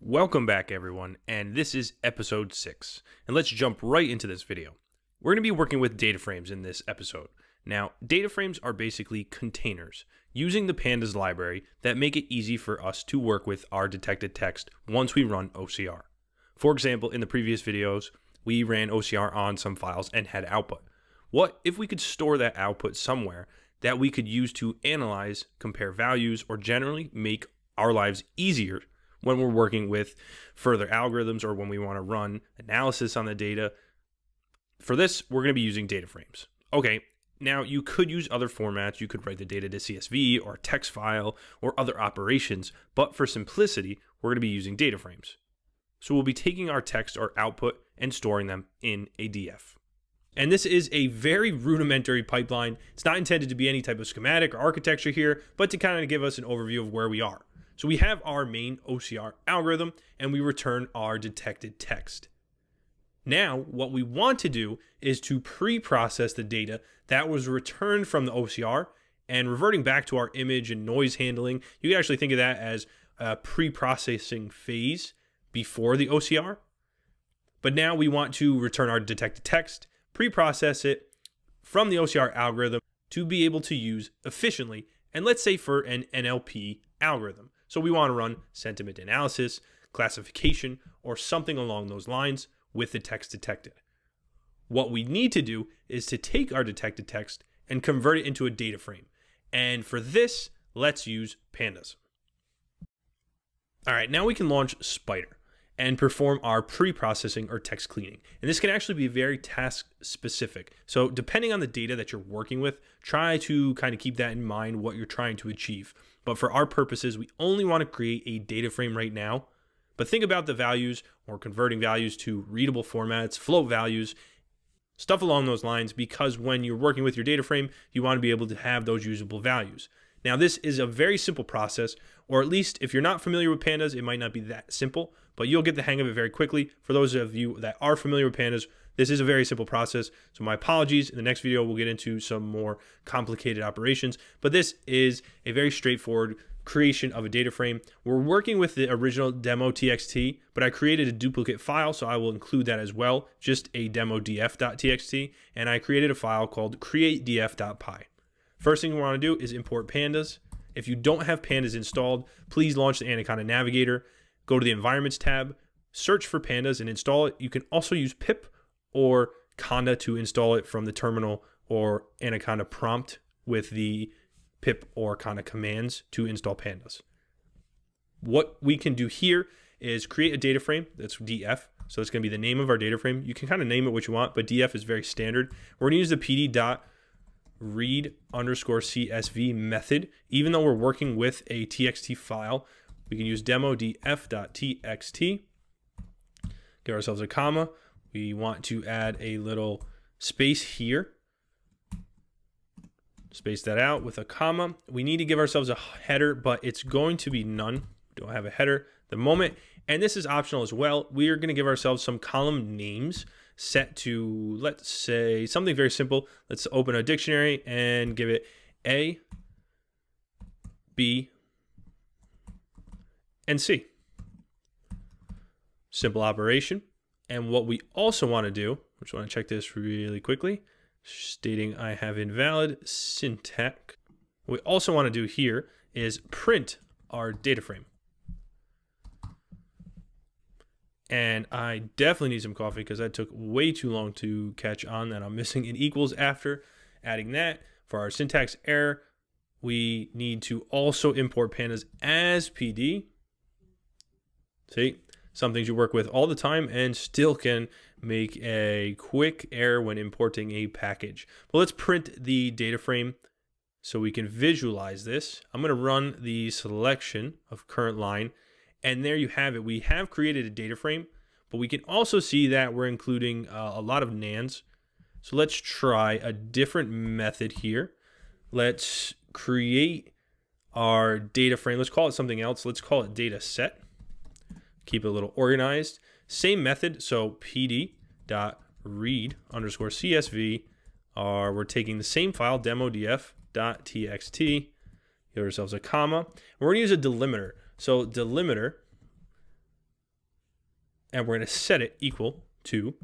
Welcome back everyone, and this is episode 6, and let's jump right into this video. We're going to be working with data frames in this episode. Now, data frames are basically containers using the pandas library that make it easy for us to work with our detected text once we run OCR. For example, in the previous videos, we ran OCR on some files and had output. What if we could store that output somewhere that we could use to analyze, compare values, or generally make our lives easier when we're working with further algorithms or when we want to run analysis on the data? For this, we're going to be using data frames. Okay, now you could use other formats. You could write the data to CSV or text file or other operations, but for simplicity, we're going to be using data frames. So we'll be taking our text or output and storing them in a DF. And this is a very rudimentary pipeline. It's not intended to be any type of schematic or architecture here, but to kind of give us an overview of where we are. So we have our main OCR algorithm and we return our detected text. Now, what we want to do is to pre-process the data that was returned from the OCR and reverting back to our image and noise handling. You can actually think of that as a pre-processing phase before the OCR. But now we want to return our detected text, pre-process it from the OCR algorithm to be able to use efficiently. And let's say for an NLP algorithm. So we want to run sentiment analysis, classification, or something along those lines with the text detected. What we need to do is to take our detected text and convert it into a data frame. And for this, let's use pandas. All right, now we can launch Spyder and perform our pre-processing or text cleaning. And this can actually be very task specific. So depending on the data that you're working with, try to kind of keep that in mind, what you're trying to achieve. But for our purposes, we only want to create a data frame right now. But think about the values or converting values to readable formats, float values, stuff along those lines, because when you're working with your data frame, you want to be able to have those usable values. Now, this is a very simple process, or at least if you're not familiar with pandas, it might not be that simple, but you'll get the hang of it very quickly. For those of you that are familiar with pandas, this is a very simple process. So my apologies. In the next video, we'll get into some more complicated operations, but this is a very straightforward creation of a data frame. We're working with the original demo .txt, but I created a duplicate file, so I will include that as well, just a demo df.txt, and I created a file called createdf.py. First thing we want to do is import pandas. If you don't have pandas installed, please launch the Anaconda Navigator, go to the Environments tab, search for pandas and install it. You can also use pip or conda to install it from the terminal or Anaconda prompt with the pip or conda commands to install pandas. What we can do here is create a data frame, that's DF. So it's going to be the name of our data frame. You can kind of name it what you want, but DF is very standard. We're going to use the pd.read_csv method. Even though we're working with a txt file, we can use demo df.txt, give ourselves a comma. We want to add a little space here, space that out with a comma. We need to give ourselves a header, but it's going to be none. Don't have a header at the moment, and this is optional as well. We are going to give ourselves some column names set to, let's say, something very simple. Let's open a dictionary and give it A, B, and C. Simple operation. And what we also want to do, I just want to check this really quickly, stating I have invalid syntax. What we also want to do here is print our data frame. And I definitely need some coffee because that took way too long to catch on that I'm missing an equals after. Adding that for our syntax error, we need to also import pandas as PD. See, some things you work with all the time and still can make a quick error when importing a package. Well, let's print the data frame so we can visualize this. I'm going to run the selection of current line. And there you have it. We have created a data frame, but we can also see that we're including a lot of NaNs. So let's try a different method here. Let's create our data frame. Let's call it something else. Let's call it data set. Keep it a little organized. Same method. So pd.read_csv. We're taking the same file, demo df.txt. Give ourselves a comma. We're going to use a delimiter. So delimiter and we're going to set it equal to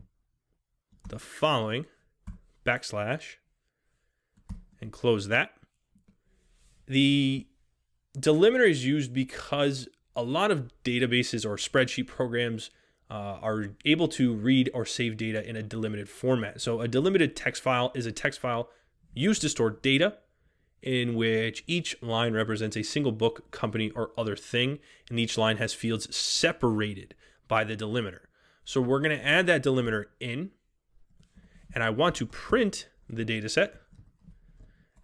the following \, and close that. The delimiter is used because a lot of databases or spreadsheet programs are able to read or save data in a delimited format. So a delimited text file is a text file used to store data in which each line represents a single book, company, or other thing, and each line has fields separated by the delimiter. So we're going to add that delimiter in, and I want to print the data set,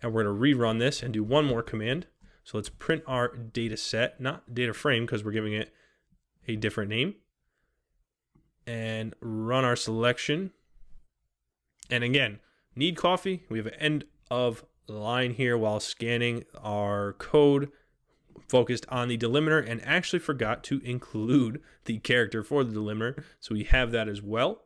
and we're going to rerun this and do one more command. So let's print our data set, not data frame because we're giving it a different name, and run our selection. And again, need coffee. We have an end of line here while scanning our code focused on the delimiter, and actually forgot to include the character for the delimiter. So we have that as well.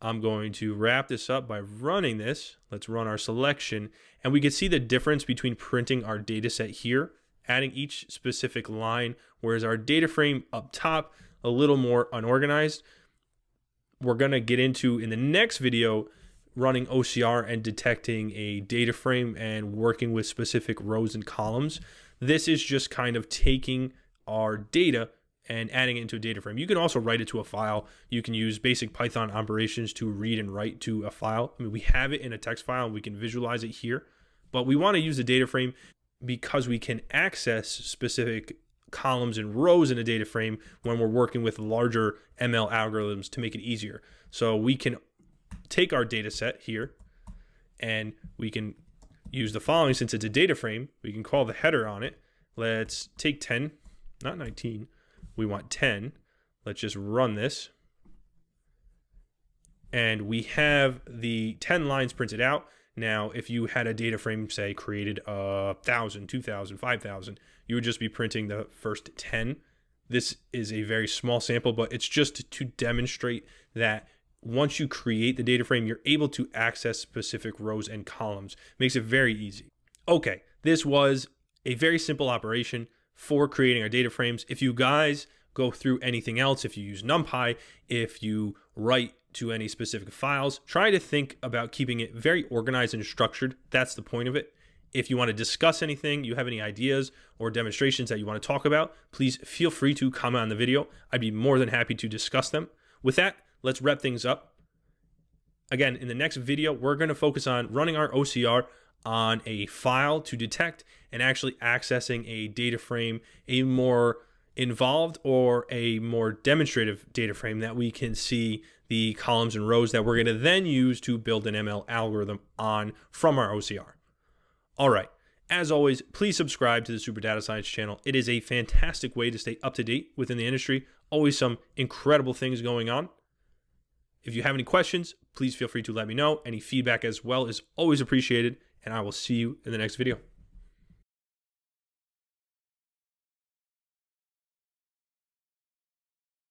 I'm going to wrap this up by running this. Let's run our selection, and we can see the difference between printing our data set here, adding each specific line, whereas our data frame up top, a little more unorganized. We're going to get into in the next video running OCR and detecting a data frame and working with specific rows and columns. This is just kind of taking our data and adding it into a data frame. You can also write it to a file. You can use basic Python operations to read and write to a file. I mean, we have it in a text file and we can visualize it here, but we want to use the data frame because we can access specific columns and rows in a data frame when we're working with larger ML algorithms to make it easier. So we can take our data set here, and we can use the following. Since it's a data frame, we can call the header on it. Let's take 10, not 19. We want 10. Let's just run this. And we have the 10 lines printed out. Now, if you had a data frame, say, created 1,000, 2,000, 5,000, you would just be printing the first 10. This is a very small sample, but it's just to demonstrate that once you create the data frame, you're able to access specific rows and columns. Makes it very easy. Okay, this was a very simple operation for creating our data frames. If you guys go through anything else, if you use NumPy, if you write to any specific files, try to think about keeping it very organized and structured. That's the point of it. If you want to discuss anything, you have any ideas or demonstrations that you want to talk about, please feel free to comment on the video. I'd be more than happy to discuss them. With that, let's wrap things up. Again, in the next video, we're going to focus on running our OCR on a file to detect and actually accessing a data frame, a more involved or a more demonstrative data frame that we can see the columns and rows that we're going to then use to build an ML algorithm on from our OCR. All right. As always, please subscribe to the Super Data Science channel. It is a fantastic way to stay up to date within the industry. Always some incredible things going on. If you have any questions, please feel free to let me know. Any feedback as well is always appreciated, and I will see you in the next video.